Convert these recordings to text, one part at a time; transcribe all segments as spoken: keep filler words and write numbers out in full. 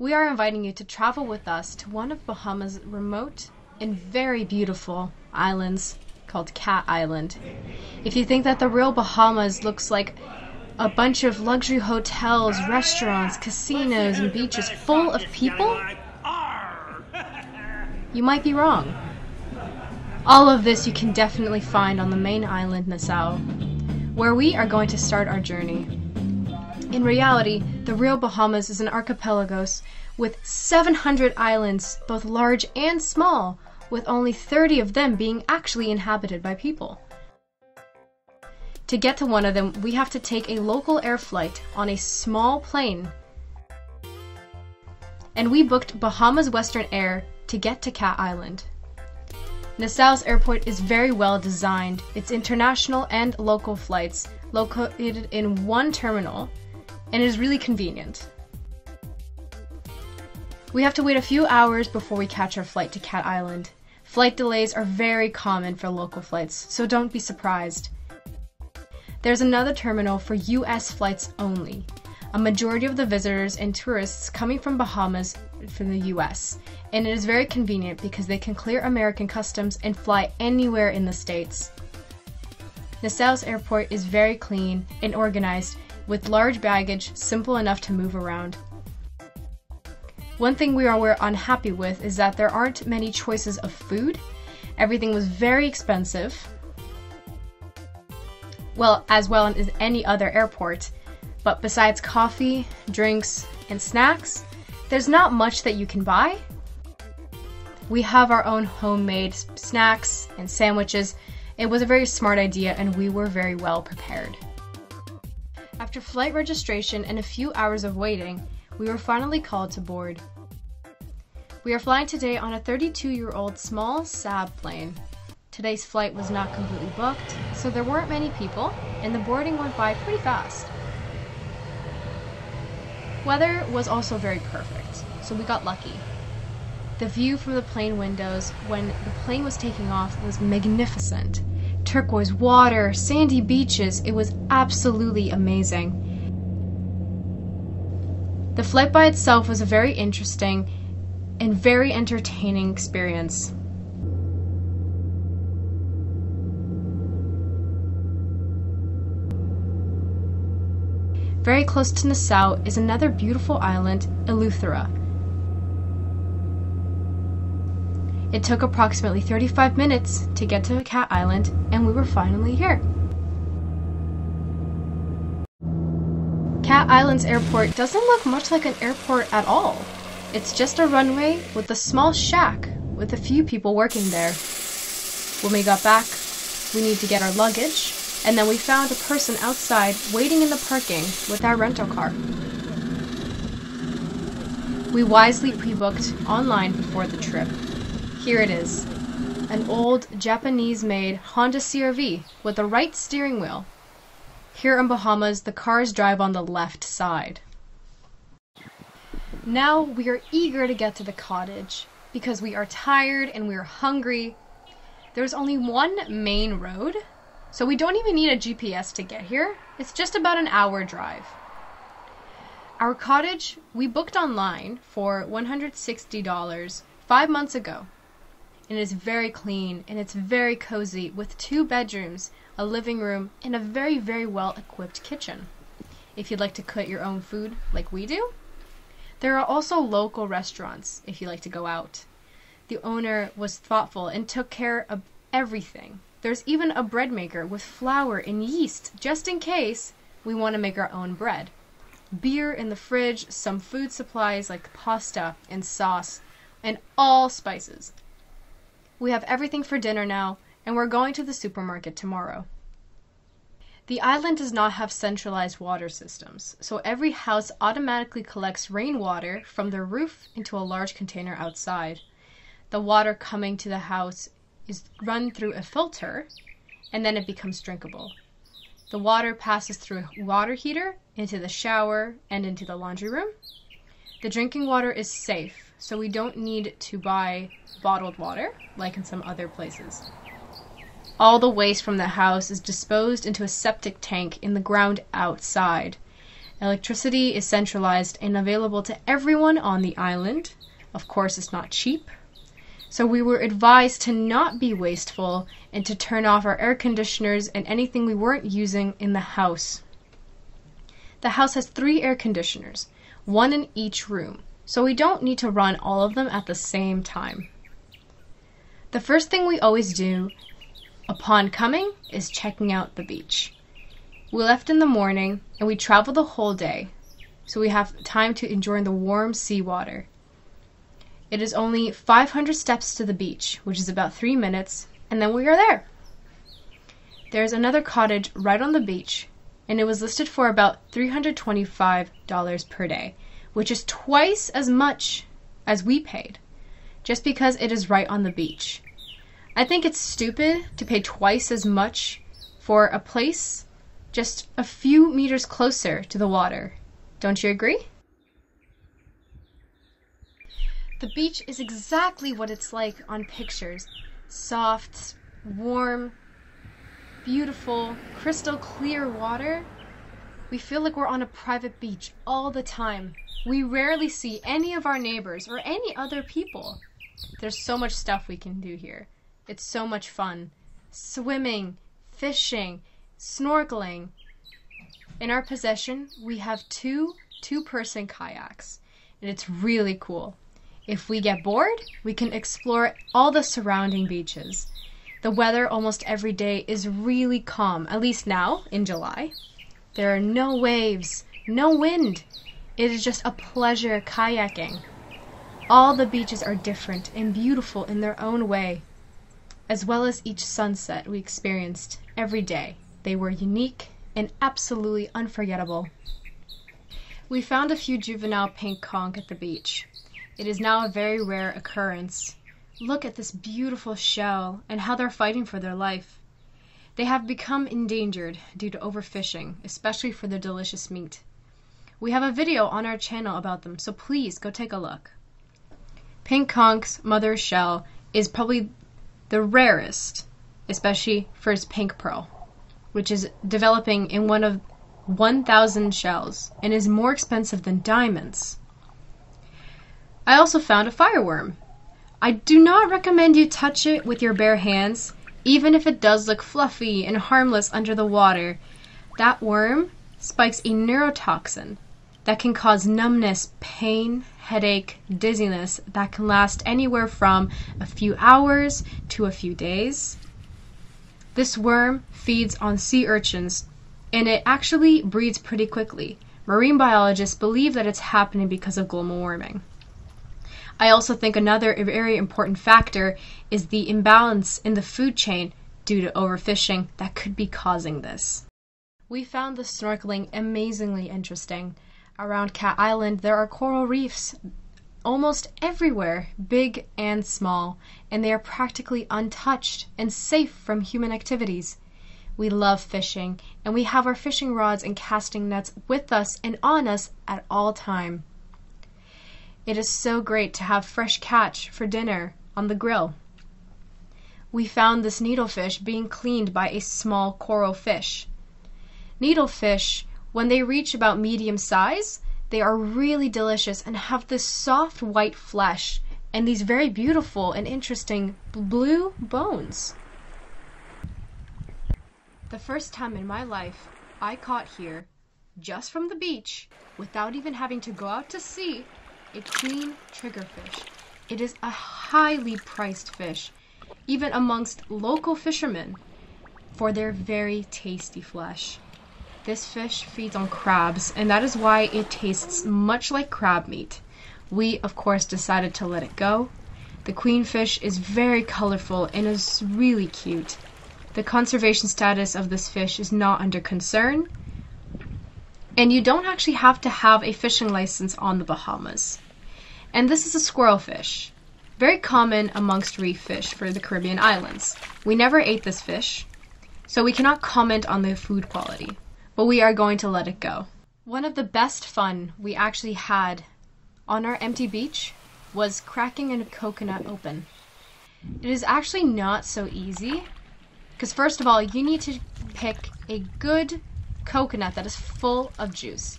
we are inviting you to travel with us to one of Bahamas' remote and very beautiful islands called Cat Island. If you think that the real Bahamas looks like a bunch of luxury hotels, restaurants, casinos, and beaches full of people, you might be wrong. All of this you can definitely find on the main island, Nassau, where we are going to start our journey. In reality, the real Bahamas is an archipelago with seven hundred islands, both large and small, with only thirty of them being actually inhabited by people. To get to one of them, we have to take a local air flight on a small plane. And we booked Bahamas Western Air to get to Cat Island. Nassau's airport is very well designed. It's international and local flights located in one terminal, and it is really convenient. We have to wait a few hours before we catch our flight to Cat Island. Flight delays are very common for local flights, so don't be surprised. There's another terminal for U S flights only. A majority of the visitors and tourists coming from Bahamas from the U S, and it is very convenient because they can clear American customs and fly anywhere in the States. Nassau's airport is very clean and organized, with large baggage simple enough to move around. One thing we are unhappy with is that there aren't many choices of food. Everything was very expensive, well, as well as any other airport, but besides coffee, drinks, and snacks, there's not much that you can buy. We have our own homemade snacks and sandwiches. It was a very smart idea, and we were very well prepared. After flight registration and a few hours of waiting, we were finally called to board. We are flying today on a thirty-two-year-old small Saab plane. Today's flight was not completely booked, so there weren't many people, and the boarding went by pretty fast. Weather was also very perfect, so we got lucky. The view from the plane windows when the plane was taking off was magnificent. Turquoise water, sandy beaches, it was absolutely amazing. The flight by itself was a very interesting and very entertaining experience. Very close to Nassau is another beautiful island, Eleuthera. It took approximately thirty-five minutes to get to Cat Island, and we were finally here. Cat Island's airport doesn't look much like an airport at all. It's just a runway with a small shack with a few people working there. When we got back, we need to get our luggage, and then we found a person outside waiting in the parking with our rental car. We wisely pre-booked online before the trip. Here it is, an old Japanese-made Honda C R V with a right steering wheel. Here in Bahamas, the cars drive on the left side. Now we are eager to get to the cottage because we are tired and we are hungry. There's only one main road, so we don't even need a G P S to get here. It's just about an hour drive. Our cottage we booked online for one hundred sixty dollars five months ago. And it is very clean and it's very cozy with two bedrooms, a living room, and a very, very well-equipped kitchen. If you'd like to cook your own food like we do, there are also local restaurants if you like to go out. The owner was thoughtful and took care of everything. There's even a bread maker with flour and yeast, just in case we want to make our own bread. Beer in the fridge, some food supplies like pasta and sauce, and all spices. We have everything for dinner now, and we're going to the supermarket tomorrow. The island does not have centralized water systems, so every house automatically collects rainwater from their roof into a large container outside. The water coming to the house is run through a filter, and then it becomes drinkable. The water passes through a water heater, into the shower, and into the laundry room. The drinking water is safe, so we don't need to buy bottled water, like in some other places. All the waste from the house is disposed into a septic tank in the ground outside. Electricity is centralized and available to everyone on the island. Of course, it's not cheap. So we were advised to not be wasteful and to turn off our air conditioners and anything we weren't using in the house. The house has three air conditioners, one in each room, so we don't need to run all of them at the same time. The first thing we always do upon coming is checking out the beach. We left in the morning and we traveled the whole day, so we have time to enjoy the warm seawater. It is only five hundred steps to the beach, which is about three minutes, and then we are there. There is another cottage right on the beach, and it was listed for about three hundred twenty-five dollars per day, which is twice as much as we paid, just because it is right on the beach. I think it's stupid to pay twice as much for a place just a few meters closer to the water. Don't you agree? The beach is exactly what it's like on pictures. Soft, warm, beautiful, crystal clear water. We feel like we're on a private beach all the time. We rarely see any of our neighbors or any other people. There's so much stuff we can do here. It's so much fun. Swimming, fishing, snorkeling. In our possession, we have two two-person kayaks, and it's really cool. If we get bored, we can explore all the surrounding beaches. The weather almost every day is really calm, at least now in July. There are no waves, no wind. It is just a pleasure kayaking. All the beaches are different and beautiful in their own way, as well as each sunset we experienced every day. They were unique and absolutely unforgettable. We found a few juvenile pink conch at the beach. It is now a very rare occurrence. Look at this beautiful shell and how they're fighting for their life. They have become endangered due to overfishing, especially for their delicious meat. We have a video on our channel about them, so please go take a look. Pink conch's mother shell is probably the rarest, especially for its pink pearl, which is developing in one of one thousand shells and is more expensive than diamonds. I also found a fireworm. I do not recommend you touch it with your bare hands, even if it does look fluffy and harmless under the water. That worm spikes a neurotoxin that can cause numbness, pain, headache, dizziness that can last anywhere from a few hours to a few days. This worm feeds on sea urchins, and it actually breeds pretty quickly. Marine biologists believe that it's happening because of global warming. I also think another very important factor is the imbalance in the food chain due to overfishing that could be causing this. We found the snorkeling amazingly interesting. Around Cat Island, there are coral reefs almost everywhere, big and small, and they are practically untouched and safe from human activities. We love fishing, and we have our fishing rods and casting nets with us and on us at all time. It is so great to have fresh catch for dinner on the grill. We found this needlefish being cleaned by a small coral fish. Needlefish, when they reach about medium size, they are really delicious and have this soft white flesh and these very beautiful and interesting blue bones. The first time in my life, I caught here, just from the beach, without even having to go out to sea, a clean triggerfish. It is a highly priced fish, even amongst local fishermen, for their very tasty flesh. This fish feeds on crabs, and that is why it tastes much like crab meat. We, of course, decided to let it go. The queenfish is very colorful and is really cute. The conservation status of this fish is not under concern, and you don't actually have to have a fishing license on the Bahamas. And this is a squirrel fish, very common amongst reef fish for the Caribbean islands. We never ate this fish, so we cannot comment on the food quality, but we are going to let it go. One of the best fun we actually had on our empty beach was cracking a coconut open. It is actually not so easy, because first of all, you need to pick a good coconut that is full of juice.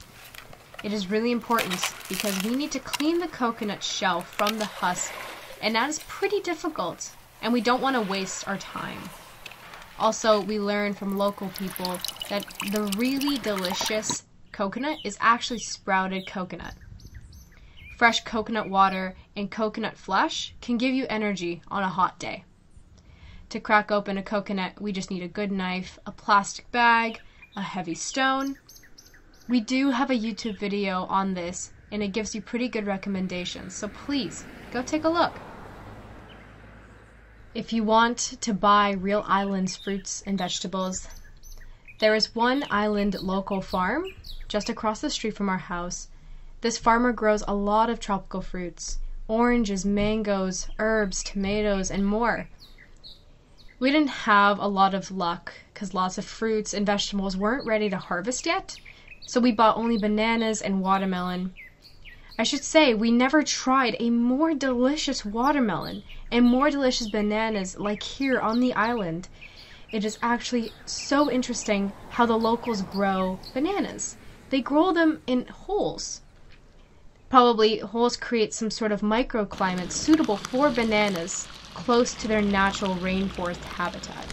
It is really important because we need to clean the coconut shell from the husk, and that is pretty difficult, and we don't want to waste our time. Also, we learn from local people that the really delicious coconut is actually sprouted coconut. Fresh coconut water and coconut flesh can give you energy on a hot day. To crack open a coconut, we just need a good knife, a plastic bag, a heavy stone. We do have a YouTube video on this, and it gives you pretty good recommendations, so please go take a look. If you want to buy real islands fruits and vegetables, there is one island local farm just across the street from our house. This farmer grows a lot of tropical fruits, oranges, mangoes, herbs, tomatoes, and more. We didn't have a lot of luck because lots of fruits and vegetables weren't ready to harvest yet, so we bought only bananas and watermelon. I should say we never tried a more delicious watermelon and more delicious bananas like here on the island. It is actually so interesting how the locals grow bananas. They grow them in holes. Probably holes create some sort of microclimate suitable for bananas close to their natural rainforest habitat.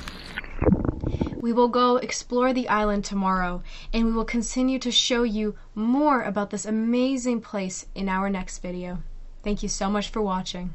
We will go explore the island tomorrow, and we will continue to show you more about this amazing place in our next video. Thank you so much for watching.